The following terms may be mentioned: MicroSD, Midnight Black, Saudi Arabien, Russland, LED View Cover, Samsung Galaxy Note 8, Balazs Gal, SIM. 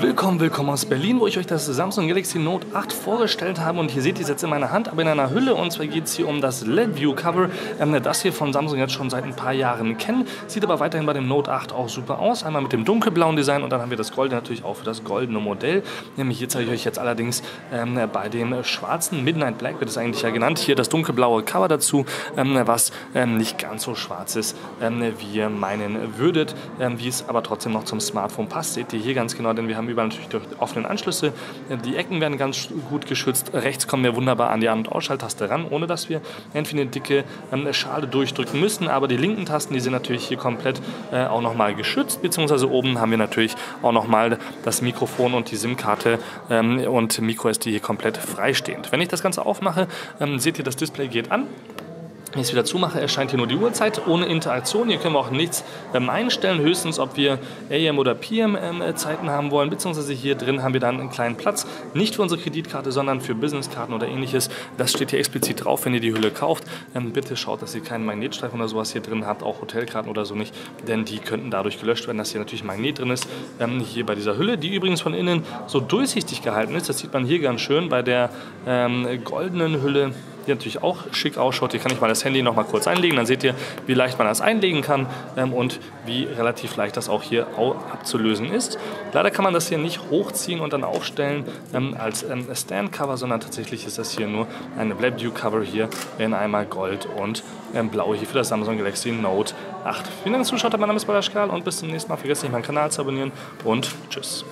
Willkommen aus Berlin, wo ich euch das Samsung Galaxy Note 8 vorgestellt habe, und hier seht ihr es jetzt in meiner Hand, aber in einer Hülle, und zwar geht es hier um das LED View Cover, das hier von Samsung jetzt schon seit ein paar Jahren kennen, sieht aber weiterhin bei dem Note 8 auch super aus, einmal mit dem dunkelblauen Design und dann haben wir das Gold natürlich auch für das goldene Modell, nämlich hier zeige ich euch jetzt allerdings bei dem schwarzen, Midnight Black wird es eigentlich ja genannt, hier das dunkelblaue Cover dazu, was nicht ganz so schwarz ist, wie ihr meinen würdet, wie es aber trotzdem noch zum Smartphone passt, seht ihr hier ganz genau, denn wir haben überall natürlich die offenen Anschlüsse. Die Ecken werden ganz gut geschützt. Rechts kommen wir wunderbar an die An- und Ausschalttaste ran, ohne dass wir entweder eine dicke Schale durchdrücken müssen. Aber die linken Tasten, die sind natürlich hier komplett auch nochmal geschützt. Beziehungsweise oben haben wir natürlich auch nochmal das Mikrofon und die SIM-Karte und MicroSD hier komplett freistehend. Wenn ich das Ganze aufmache, seht ihr, das Display geht an. Wenn ich es wieder zumache, erscheint hier nur die Uhrzeit ohne Interaktion. Hier können wir auch nichts einstellen, höchstens ob wir AM oder PM Zeiten haben wollen, beziehungsweise hier drin haben wir dann einen kleinen Platz, nicht für unsere Kreditkarte, sondern für Businesskarten oder ähnliches. Das steht hier explizit drauf, wenn ihr die Hülle kauft. Bitte schaut, dass ihr keinen Magnetstreifen oder sowas hier drin habt, auch Hotelkarten oder so nicht, denn die könnten dadurch gelöscht werden, dass hier natürlich Magnet drin ist. Hier bei dieser Hülle, die übrigens von innen so durchsichtig gehalten ist, das sieht man hier ganz schön bei der goldenen Hülle, die natürlich auch schick ausschaut. Hier kann ich mal das Handy noch mal kurz einlegen, dann seht ihr, wie leicht man das einlegen kann und wie relativ leicht das auch hier abzulösen ist. Leider kann man das hier nicht hochziehen und dann aufstellen als Stand-Cover, sondern tatsächlich ist das hier nur eine LED View Cover hier in einmal Gold und Blau hier für das Samsung Galaxy Note 8. Vielen Dank fürs Zuschauen, mein Name ist Balazs Gal und bis zum nächsten Mal. Vergesst nicht, meinen Kanal zu abonnieren und tschüss.